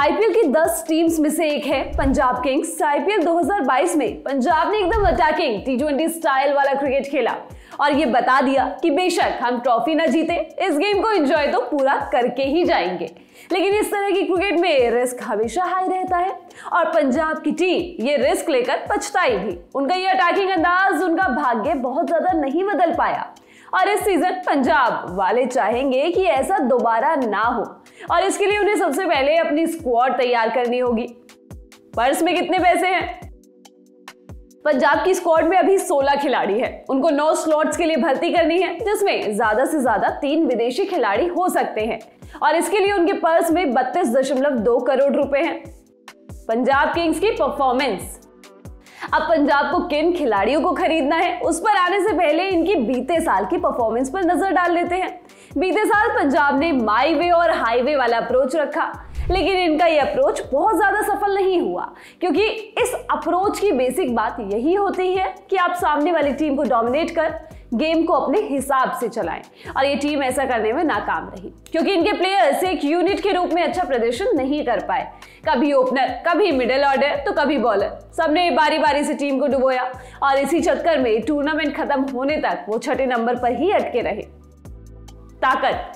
IPL की 10 teams में से एक है पंजाब किंग्स। आईपीएल 2022 में पंजाब ने एकदम अटैकिंग टी20 स्टाइल वाला क्रिकेट खेला और ये बता दिया कि बेशक हम ट्रॉफी ना जीते, इस गेम को एंजॉय तो पूरा करके ही जाएंगे। लेकिन इस तरह की क्रिकेट में रिस्क हमेशा हाई रहता है और पंजाब की टीम ये रिस्क लेकर पछताई भी। उनका ये अटैकिंग अंदाज उनका भाग्य बहुत ज्यादा नहीं बदल पाया और इस सीजन पंजाब वाले चाहेंगे कि ऐसा दोबारा ना हो और इसके लिए उन्हें सबसे पहले अपनी स्क्वाड तैयार करनी होगी। पर्स में कितने पैसे हैं? पंजाब की स्क्वाड में अभी 16 खिलाड़ी हैं। उनको 9 स्लॉट्स के लिए भर्ती करनी है जिसमें ज्यादा से ज्यादा 3 विदेशी खिलाड़ी हो सकते हैं और इसके लिए उनके पर्स में 32.2 करोड़ रुपए हैं। पंजाब किंग्स की परफॉर्मेंस। अब पंजाब को किन खिलाड़ियों को खरीदना है उस पर आने से पहले इनकी बीते साल की परफॉर्मेंस पर नजर डाल लेते हैं। बीते साल पंजाब ने माई वे और हाईवे वाला अप्रोच रखा, लेकिन इनका यह अप्रोच बहुत ज्यादा सफल नहीं हुआ क्योंकि इस अप्रोच की बेसिक बात यही होती है कि आप सामने वाली टीम को डोमिनेट कर गेम को अपने हिसाब से चलाएं और ये टीम ऐसा करने में नाकाम रही क्योंकि इनके प्लेयर्स एक यूनिट के रूप में अच्छा प्रदर्शन नहीं कर पाए। कभी ओपनर, कभी मिडिल ऑर्डर तो कभी बॉलर, सबने बारी बारी से टीम को डुबोया और इसी चक्कर में टूर्नामेंट खत्म होने तक वो छठे नंबर पर ही अटके रहे। ताकत।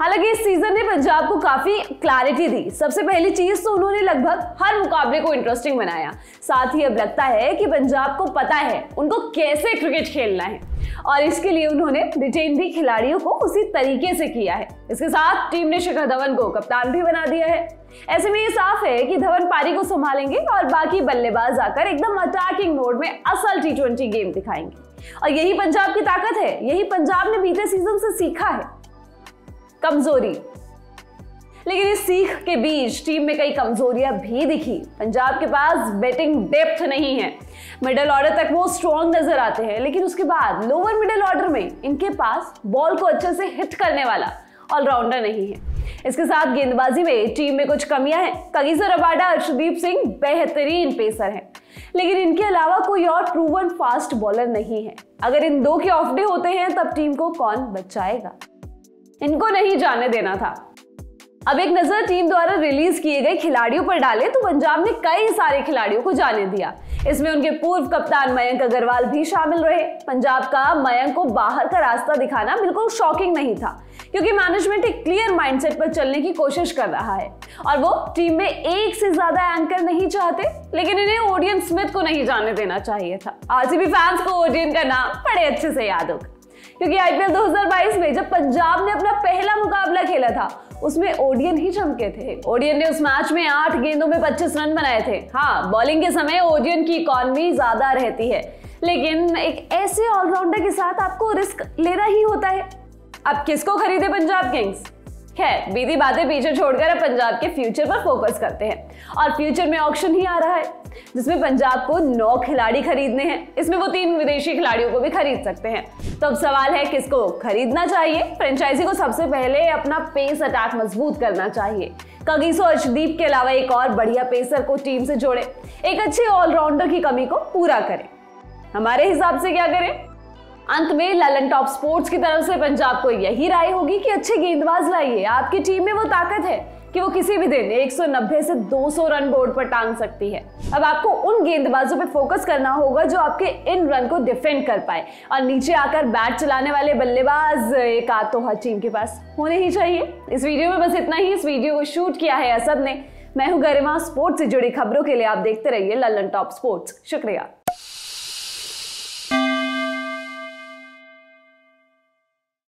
हालांकि इस सीजन ने पंजाब को काफी क्लैरिटी दी। सबसे पहली चीज तो उन्होंने लगभग हर मुकाबले को इंटरेस्टिंग बनाया। साथ ही अब लगता है कि पंजाब को पता है उनको कैसे क्रिकेट खेलना है और इसके लिए उन्होंने रिटेन भी खिलाड़ियों को उसी तरीके से किया है। इसके साथ टीम ने शिखर धवन को कप्तान भी बना दिया है। ऐसे में ये साफ है कि धवन पारी को संभालेंगे और बाकी बल्लेबाज आकर एकदम अटैकिंग मोड में असल टी20 गेम दिखाएंगे और यही पंजाब की ताकत है, यही पंजाब ने बीते सीजन से सीखा है। कमजोरी। लेकिन इस सीख के बीच टीम में कई कमजोरियां भी दिखी। पंजाब के पास बैटिंग डेप्थ नहीं है। मिडिल ऑर्डर तक वो स्ट्रॉन्ग नजर आते हैं लेकिन उसके बाद लोअर मिडिल ऑर्डर में इनके पास बॉल को अच्छे से हिट करने वाला ऑलराउंडर नहीं है। इसके साथ गेंदबाजी में टीम में कुछ कमियां हैं। कगीजा रबाडा, अर्शदीप सिंह बेहतरीन पेसर हैं, लेकिन इनके अलावा कोई और प्रूवन फास्ट बॉलर नहीं है। अगर इन दो के ऑफ डे होते हैं तब टीम को कौन बचाएगा? इनको नहीं जाने देना था। अब एक नजर टीम द्वारा रिलीज किए गए खिलाड़ियों पर डालें तो पंजाब ने कई सारे खिलाड़ियों को जाने दिया। इसमें उनके पूर्व कप्तान मयंक अग्रवाल भी शामिल रहे। पंजाब का मयंक को बाहर का रास्ता दिखाना बिल्कुल शॉकिंग नहीं था क्योंकि मैनेजमेंट एक क्लियर माइंडसेट पर चलने की कोशिश कर रहा है और वो टीम में एक से ज्यादा एंकर नहीं चाहते। लेकिन इन्हें ओडियन स्मिथ को नहीं जाने देना चाहिए था। आरसीबी फैंस को ओडियन का नाम बड़े अच्छे से याद होगा क्योंकि आईपीएल 2022 में जब पंजाब ने अपना पहला मुकाबला खेला था उसमें ओडियन ही चमके थे। ओडियन ने उस मैच में 8 गेंदों में 25 रन बनाए थे। हाँ, बॉलिंग के समय ओडियन की इकोनॉमी ज्यादा रहती है लेकिन एक ऐसे ऑलराउंडर के साथ आपको रिस्क लेना ही होता है। अब किसको खरीदे पंजाब किंग्स? खैर, बीती बातें पीछे छोड़कर अब पंजाब के फ्यूचर पर फोकस करते हैं और फ्यूचर में ऑक्शन ही आ रहा है जिसमें पंजाब को 9 खिलाड़ी खरीदने हैं। इसमें वो 3 विदेशी खिलाड़ियों को भी खरीद सकते हैं। तो अब सवाल है किसको खरीदना चाहिए? फ्रेंचाइजी को सबसे पहले अपना पेस अटैक मजबूत करना चाहिए। कगिसो, अर्शदीप के अलावा एक और बढ़िया पेसर को टीम से जोड़े, एक अच्छे ऑलराउंडर की कमी को पूरा करें। हमारे हिसाब से क्या करें? अंत में ललन टॉप स्पोर्ट्स की तरफ से पंजाब को यही राय होगी कि अच्छे गेंदबाज लाइए। आपकी टीम में वो ताकत है कि वो किसी भी दिन 190 से 200 रन बोर्ड पर टांग सकती है। अब आपको उन गेंदबाजों पे फोकस करना होगा जो आपके इन रन को डिफेंड कर पाए और नीचे आकर बैट चलाने वाले बल्लेबाज एक आध तो हर टीम के पास होने ही चाहिए। इस वीडियो में बस इतना ही। इस वीडियो को शूट किया है असद ने। मैं हूँ गरिमा। स्पोर्ट्स से जुड़ी खबरों के लिए आप देखते रहिए ललन टॉप स्पोर्ट्स। शुक्रिया।